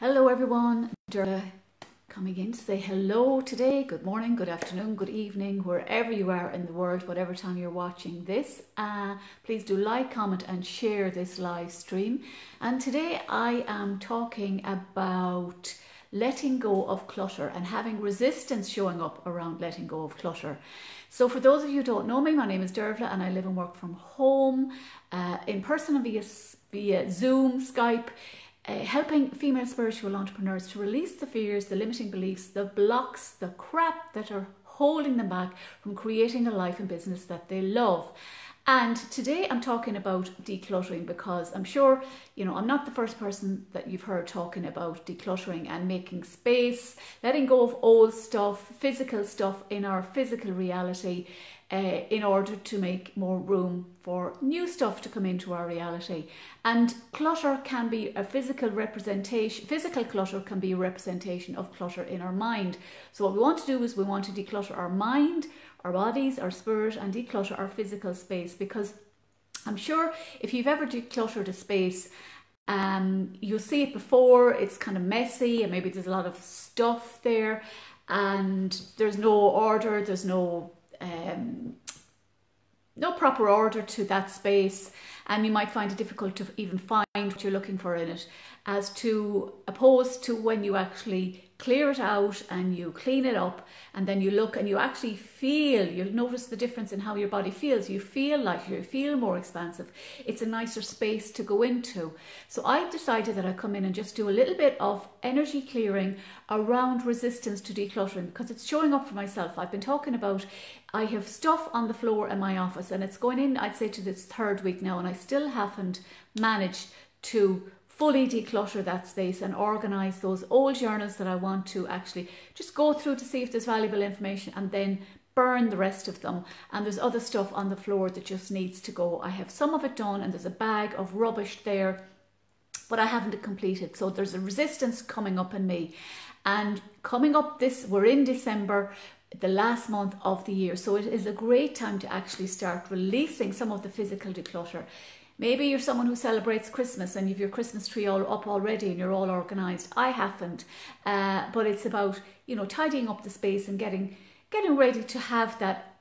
Hello everyone, Dervilla coming in to say hello today, good morning, good afternoon, good evening, wherever you are in the world, whatever time you're watching this. Please do like, comment and share this live stream. And today I am talking about letting go of clutter and having resistance showing up around letting go of clutter. So for those of you who don't know me, my name is Dervilla and I live and work from home, in person and via Zoom, Skype, helping female spiritual entrepreneurs to release the fears, the limiting beliefs, the blocks, the crap that are holding them back from creating a life and business that they love. And today I'm talking about decluttering because I'm sure, you know, I'm not the first person that you've heard talking about decluttering and making space, letting go of old stuff, physical stuff in our physical reality in order to make more room for new stuff to come into our reality. And clutter can be a physical representation, physical clutter can be a representation of clutter in our mind. So what we want to do is we want to declutter our mind, our bodies, our spirit, and declutter our physical space, because I'm sure if you've ever decluttered a space, you'll see it before, it's kind of messy and maybe there's a lot of stuff there and there's no order, there's no proper order to that space, and you might find it difficult to even find what you're looking for in it, as to opposed to when you actually clear it out and you clean it up and then you look and you actually feel, you'll notice the difference in how your body feels. You feel lighter, you feel more expansive. It's a nicer space to go into. So I decided that I'd come in and just do a little bit of energy clearing around resistance to decluttering because it's showing up for myself. I've been talking about, I have stuff on the floor in my office and it's going in, I'd say, to this third week now, and I still haven't managed to fully declutter that space and organize those old journals that I want to actually just go through to see if there's valuable information and then burn the rest of them. And there's other stuff on the floor that just needs to go. I have some of it done and there's a bag of rubbish there, but I haven't completed. So there's a resistance coming up in me. And coming up this, we're in December, the last month of the year. So it is a great time to actually start releasing some of the physical declutter. Maybe you're someone who celebrates Christmas and you've your Christmas tree all up already and you're all organized. I haven't, but it's about, you know, tidying up the space and getting ready to have that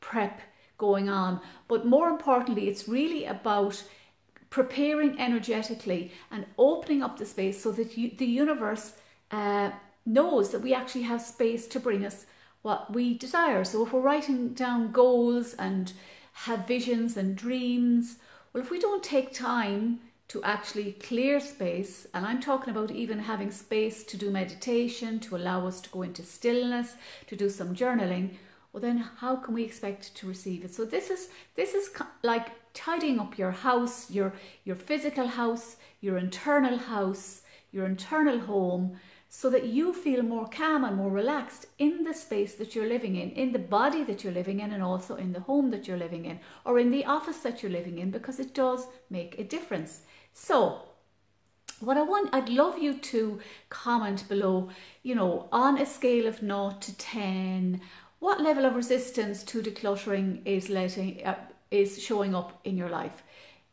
prep going on. But more importantly, it's really about preparing energetically and opening up the space so that the universe knows that we actually have space to bring us what we desire. So if we're writing down goals and have visions and dreams, well, if we don't take time to actually clear space, and I'm talking about even having space to do meditation, to allow us to go into stillness, to do some journaling, well then how can we expect to receive it? So this is like tidying up your house, your physical house, your internal house, your internal home, so that you feel more calm and more relaxed in the space that you're living in the body that you're living in, and also in the home that you're living in, or in the office that you're living in, because it does make a difference. So what I'd love you to comment below, you know, on a scale of 0 to 10, what level of resistance to decluttering is showing up in your life?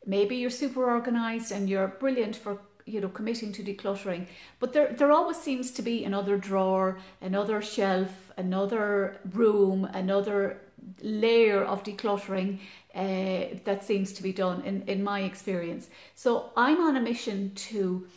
Maybe you're super organized and you're brilliant for, you know, committing to decluttering, but there always seems to be another drawer, another shelf, another room, another layer of decluttering that seems to be done in my experience. So I'm on a mission to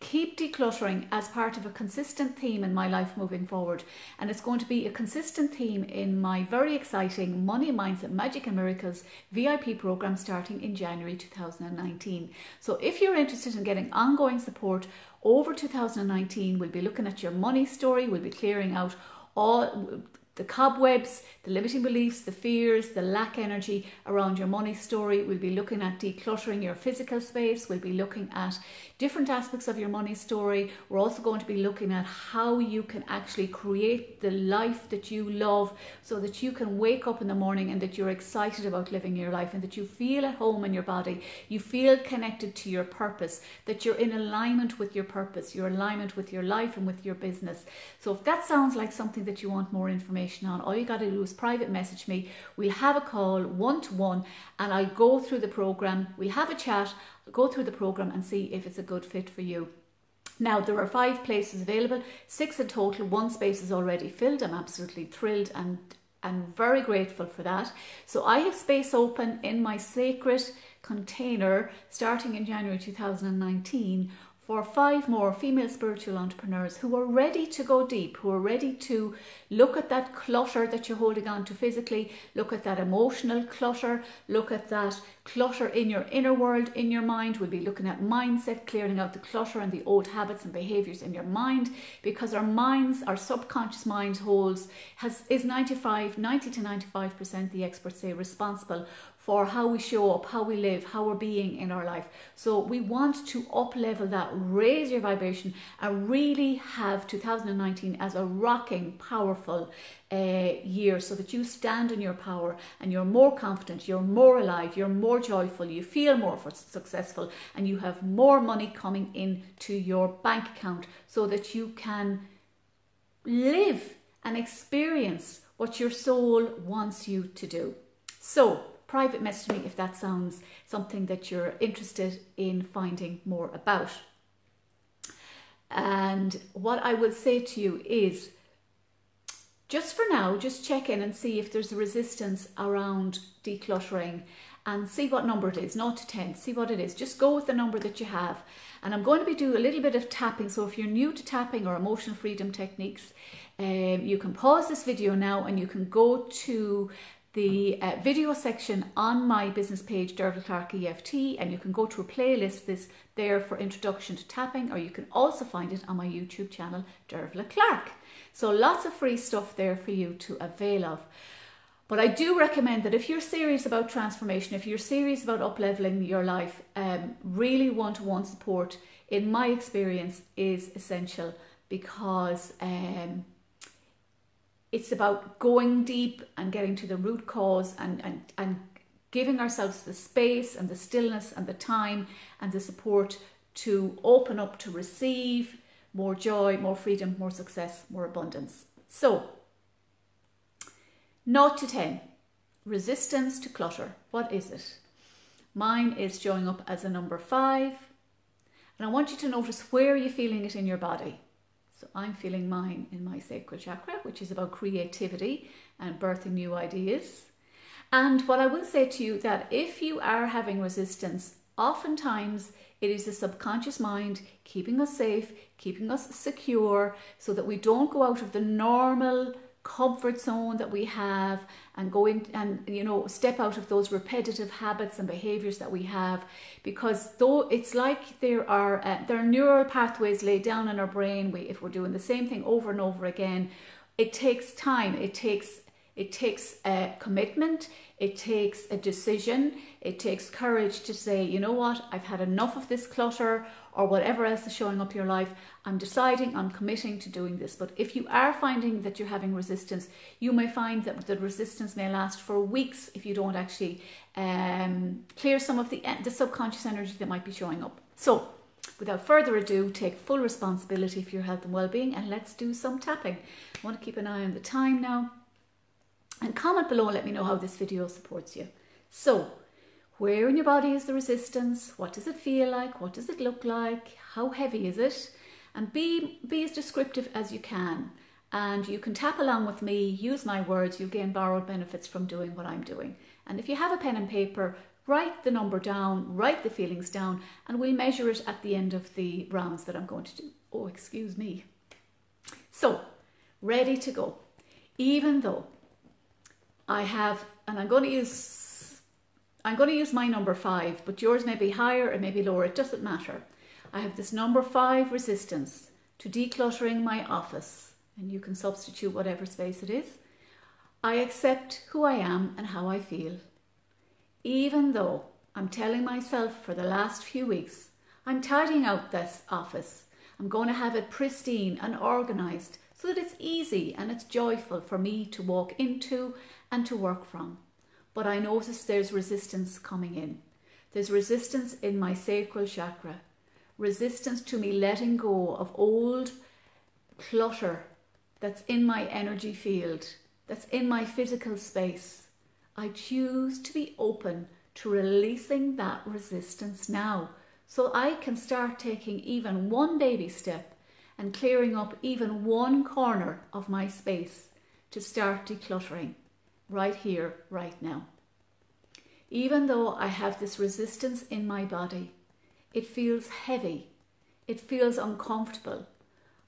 keep decluttering as part of a consistent theme in my life moving forward, and it's going to be a consistent theme in my very exciting Money, Mindset, Magic and Miracles VIP program starting in January 2019. So if you're interested in getting ongoing support over 2019, we'll be looking at your money story, we'll be clearing out all the cobwebs, the limiting beliefs, the fears, the lack energy around your money story. We'll be looking at decluttering your physical space. We'll be looking at different aspects of your money story. We're also going to be looking at how you can actually create the life that you love, so that you can wake up in the morning and that you're excited about living your life and that you feel at home in your body. You feel connected to your purpose, that you're in alignment with your purpose, your alignment with your life and with your business. So if that sounds like something that you want more information on, all you got to do is private message me. We'll have a call one-to-one and I'll go through the program. We'll have a chat, go through the program and see if it's a good fit for you. Now, there are 5 places available, 6 in total, 1 space is already filled. I'm absolutely thrilled and very grateful for that. So I have space open in my sacred container starting in January 2019 for 5 more female spiritual entrepreneurs who are ready to go deep, who are ready to look at that clutter that you're holding on to physically, look at that emotional clutter, look at that clutter in your inner world, in your mind. We'll be looking at mindset, clearing out the clutter and the old habits and behaviors in your mind, because our minds, our subconscious mind holds, is 90 to 95%, the experts say, responsible for how we show up, how we live, how we're being in our life. So we want to up level that, raise your vibration, and really have 2019 as a rocking, powerful year, so that you stand in your power and you're more confident, you're more alive, you're more joyful, you feel more successful, and you have more money coming into your bank account, so that you can live and experience what your soul wants you to do. So private message me if that sounds something that you're interested in finding more about. And what I will say to you is, just for now, just check in and see if there's a resistance around decluttering, and see what number it is, 0 to 10, see what it is. Just go with the number that you have. And I'm going to be doing a little bit of tapping. So if you're new to tapping or emotional freedom techniques, you can pause this video now and you can go to the video section on my business page, Dervilla Clarke EFT, and you can go to a playlist that's there for introduction to tapping, or you can also find it on my YouTube channel, Dervilla Clarke. So lots of free stuff there for you to avail of. But I do recommend that if you're serious about transformation, if you're serious about up-leveling your life, really one-to-one support, in my experience, is essential, because it's about going deep and getting to the root cause, and giving ourselves the space and the stillness and the time and the support to open up to receive more joy, more freedom, more success, more abundance. So 0 to 10, resistance to clutter. What is it? Mine is showing up as a number 5. And I want you to notice where you're feeling it in your body. So I'm feeling mine in my sacral chakra, which is about creativity and birthing new ideas. And what I will say to you, that if you are having resistance, oftentimes it is the subconscious mind keeping us safe, keeping us secure, so that we don't go out of the normal comfort zone that we have and go in and, you know, step out of those repetitive habits and behaviors that we have, because though it's like there are neural pathways laid down in our brain. If we're doing the same thing over and over again, it takes time, it takes a commitment, it takes a decision, it takes courage to say, you know what, I've had enough of this clutter, or whatever else is showing up in your life. I'm deciding, I'm committing to doing this. But if you are finding that you're having resistance, you may find that the resistance may last for weeks if you don't actually clear some of the subconscious energy that might be showing up. So without further ado, take full responsibility for your health and well-being, and let's do some tapping. I want to keep an eye on the time now, and comment below and let me know how this video supports you. So where in your body is the resistance? What does it feel like? What does it look like? How heavy is it? And be as descriptive as you can. And you can tap along with me, use my words, you'll gain borrowed benefits from doing what I'm doing. And if you have a pen and paper, write the number down, write the feelings down, and we'll measure it at the end of the rounds that I'm going to do. Oh, excuse me. So, ready to go. Even though I have, and I'm going to use my number 5, but yours may be higher, it may be lower, it doesn't matter. I have this number 5 resistance to decluttering my office, and you can substitute whatever space it is. I accept who I am and how I feel. Even though I'm telling myself for the last few weeks, I'm tidying out this office. I'm going to have it pristine and organized so that it's easy and it's joyful for me to walk into and to work from. But I notice there's resistance coming in. There's resistance in my sacral chakra. Resistance to me letting go of old clutter that's in my energy field, that's in my physical space. I choose to be open to releasing that resistance now, So I can start taking even one baby step and clearing up even one corner of my space to start decluttering right here, right now. Even though I have this resistance in my body, it feels heavy. It feels uncomfortable.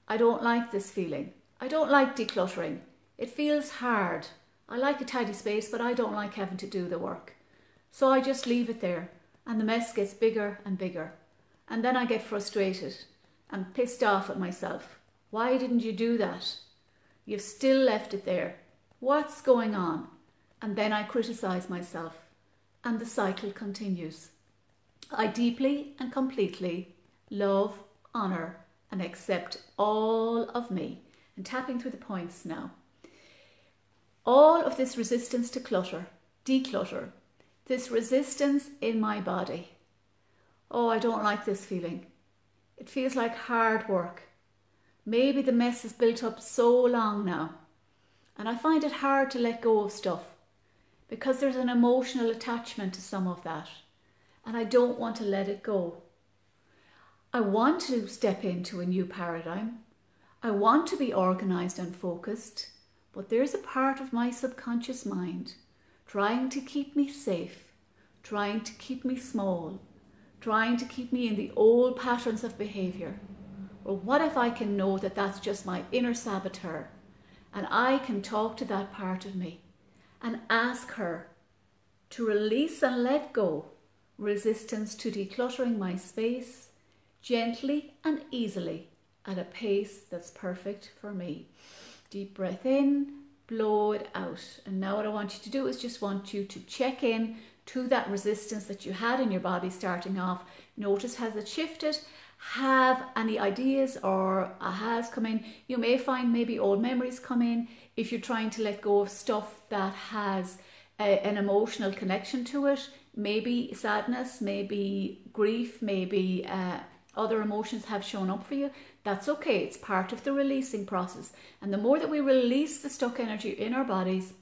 I don't like this feeling. I don't like decluttering. It feels hard. I like a tidy space, but I don't like having to do the work. So I just leave it there and the mess gets bigger and bigger. And then I get frustrated and pissed off at myself. Why didn't you do that? You've still left it there. What's going on? And then I criticize myself. And the cycle continues. I deeply and completely love, honor, and accept all of me. And tapping through the points now. All of this resistance to clutter, declutter, this resistance in my body. Oh, I don't like this feeling. It feels like hard work. Maybe the mess has built up so long now. And I find it hard to let go of stuff because there's an emotional attachment to some of that. And I don't want to let it go. I want to step into a new paradigm. I want to be organized and focused. But there's a part of my subconscious mind trying to keep me safe, trying to keep me small, trying to keep me in the old patterns of behavior. Or what if I can know that that's just my inner saboteur and I can talk to that part of me and ask her to release and let go resistance to decluttering my space gently and easily at a pace that's perfect for me. Deep breath in, blow it out. And now what I want you to do is just want you to check in to that resistance that you had in your body starting off. Notice, has it shifted? Have any ideas or has come in? You may find maybe old memories come in if you're trying to let go of stuff that has an emotional connection to it. Maybe sadness, maybe grief, maybe other emotions have shown up for you. That's okay. It's part of the releasing process. And the more that we release the stuck energy in our bodies,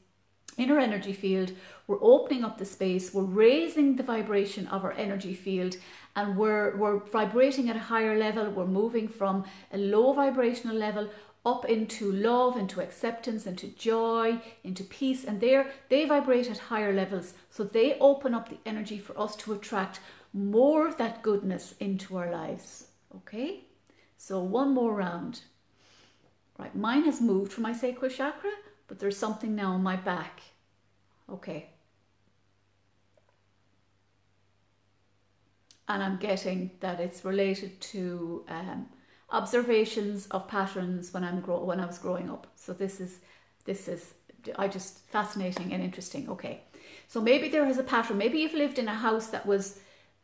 in our energy field, we're opening up the space, we're raising the vibration of our energy field, and we're vibrating at a higher level. We're moving from a low vibrational level up into love, into acceptance, into joy, into peace. And they vibrate at higher levels. So they open up the energy for us to attract more of that goodness into our lives. Okay, so one more round. Right, mine has moved from my sacral chakra, but there's something now on my back. Okay. And I'm getting that it's related to observations of patterns when I was growing up. So this is I just fascinating and interesting. Okay, so maybe there is a pattern. Maybe you've lived in a house that was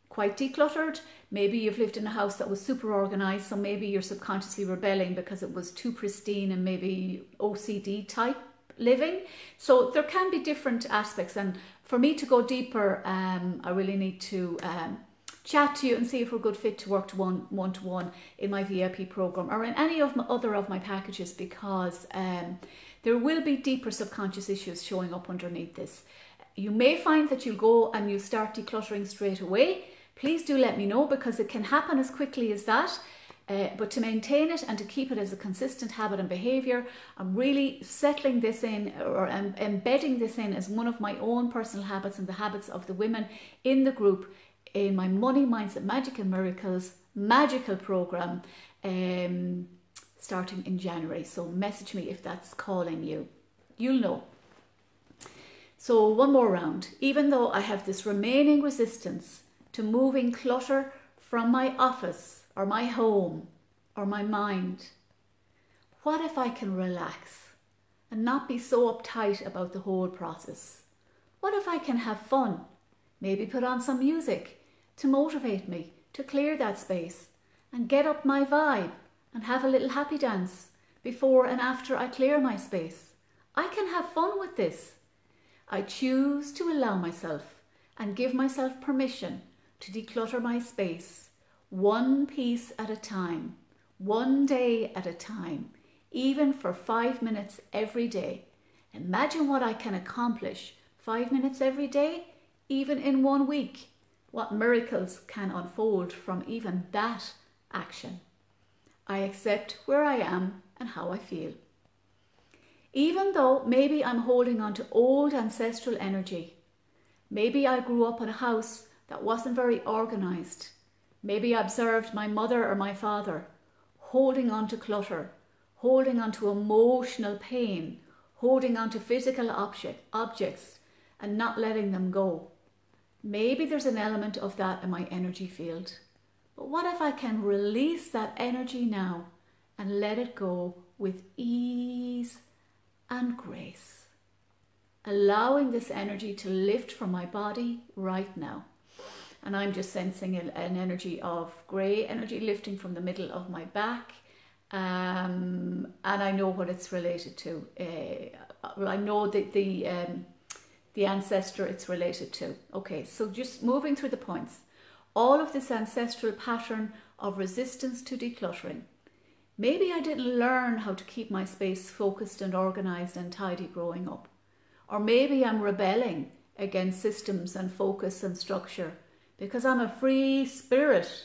quite decluttered. Maybe you've lived in a house that was super organized, so maybe you're subconsciously rebelling because it was too pristine and maybe OCD type living. So there can be different aspects, and for me to go deeper, I really need to chat to you and see if we're a good fit to work one-to-one in my VIP program or in any of my other of my packages, because there will be deeper subconscious issues showing up underneath this. You may find that you'll go and you'll start decluttering straight away. Please do let me know, because it can happen as quickly as that. But to maintain it and to keep it as a consistent habit and behavior, I'm really settling this in, or embedding this in as one of my own personal habits and the habits of the women in the group in my Money, Mindset, Magic and Miracles magical program starting in January. So message me if that's calling you. You'll know. So one more round. Even though I have this remaining resistance to moving clutter from my office or my home or my mind, what if I can relax and not be so uptight about the whole process? What if I can have fun? Maybe put on some music to motivate me to clear that space and get up my vibe and have a little happy dance before and after I clear my space. I can have fun with this. I choose to allow myself and give myself permission to declutter my space one piece at a time, one day at a time, even for 5 minutes every day. Imagine what I can accomplish 5 minutes every day, even in 1 week. what miracles can unfold from even that action. I accept where I am and how I feel. Even though maybe I'm holding on to old ancestral energy, maybe I grew up in a house that wasn't very organized, maybe I observed my mother or my father holding on to clutter, holding on to emotional pain, holding on to physical objects and not letting them go. Maybe there's an element of that in my energy field. But what if I can release that energy now and let it go with ease and grace, allowing this energy to lift from my body right now. And I'm just sensing an energy of grey energy lifting from the middle of my back. And I know what it's related to. I know that the ancestor it's related to. Okay, so just moving through the points. All of this ancestral pattern of resistance to decluttering. Maybe I didn't learn how to keep my space focused and organized and tidy growing up. Or maybe I'm rebelling against systems and focus and structure because I'm a free spirit.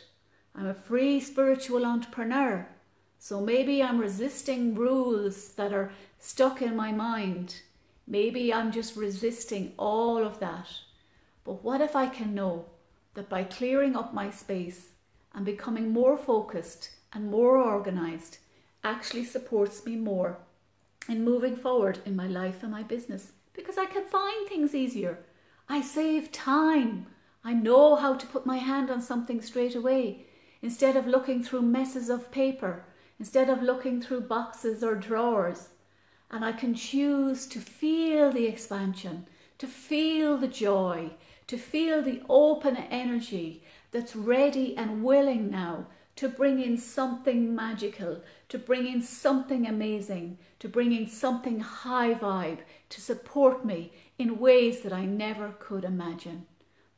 I'm a free spiritual entrepreneur. So maybe I'm resisting rules that are stuck in my mind. Maybe I'm just resisting all of that. But what if I can know that by clearing up my space and becoming more focused and more organized actually supports me more in moving forward in my life and my business, because I can find things easier. I save time. I know how to put my hand on something straight away instead of looking through messes of paper, instead of looking through boxes or drawers. And I can choose to feel the expansion, to feel the joy, to feel the open energy that's ready and willing now to bring in something magical, to bring in something amazing, to bring in something high vibe, to support me in ways that I never could imagine.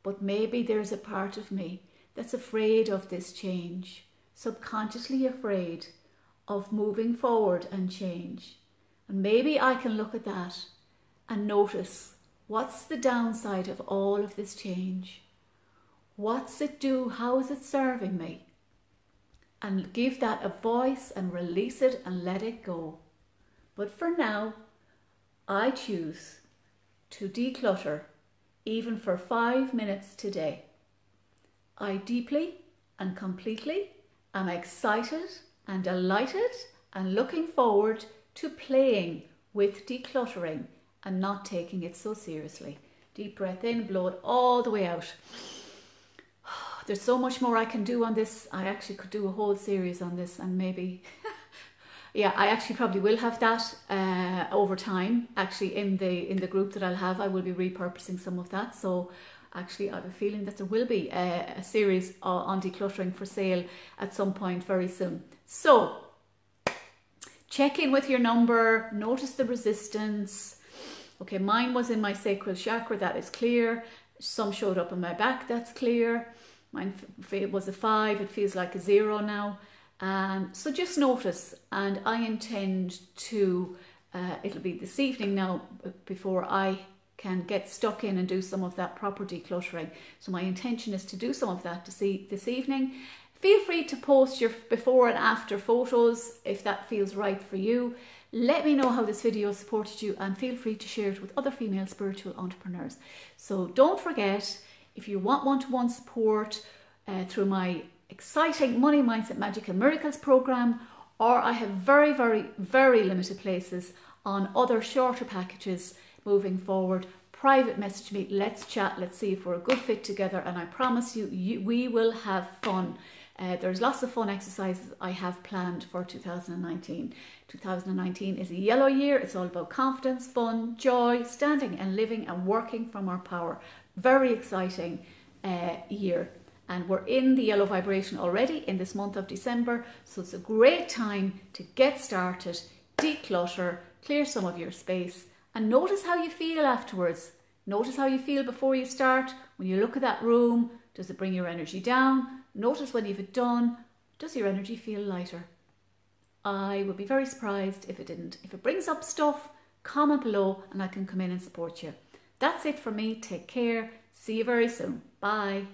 But maybe there's a part of me that's afraid of this change, subconsciously afraid of moving forward and change. And maybe I can look at that and notice, what's the downside of all of this change? What's it do? How is it serving me? And give that a voice and release it and let it go. But for now, I choose to declutter even for 5 minutes today. I deeply and completely am excited and delighted and looking forward to playing with decluttering and not taking it so seriously. Deep breath in, blow it all the way out. There's so much more I can do on this. I actually could do a whole series on this, and maybe, yeah, I actually probably will have that over time. Actually, in the group that I'll have, I will be repurposing some of that. So actually, I have a feeling that there will be a series on decluttering for sale at some point very soon. So check in with your number, notice the resistance. Okay, mine was in my sacral chakra, that is clear. Some showed up in my back, that's clear. Mine was a 5, it feels like a 0 now. So just notice, and I intend to, it'll be this evening now before I can get stuck in and do some of that proper decluttering. So my intention is to do some of that this evening. Feel free to post your before and after photos if that feels right for you. Let me know how this video supported you and feel free to share it with other female spiritual entrepreneurs. So don't forget, if you want one-to-one support through my exciting Money, Mindset, Magic and Miracles program, or I have very, very, very limited places on other shorter packages moving forward, private message me, let's chat, let's see if we're a good fit together, and I promise you, we will have fun. There's lots of fun exercises I have planned for 2019. 2019 is a yellow year. It's all about confidence, fun, joy, standing and living and working from our power. Very exciting year. And we're in the yellow vibration already in this month of December. So it's a great time to get started, declutter, clear some of your space and notice how you feel afterwards. Notice how you feel before you start. When you look at that room, does it bring your energy down? Notice when you've it done, does your energy feel lighter? I would be very surprised if it didn't. If it brings up stuff, comment below and I can come in and support you. That's it for me. Take care. See you very soon. Bye.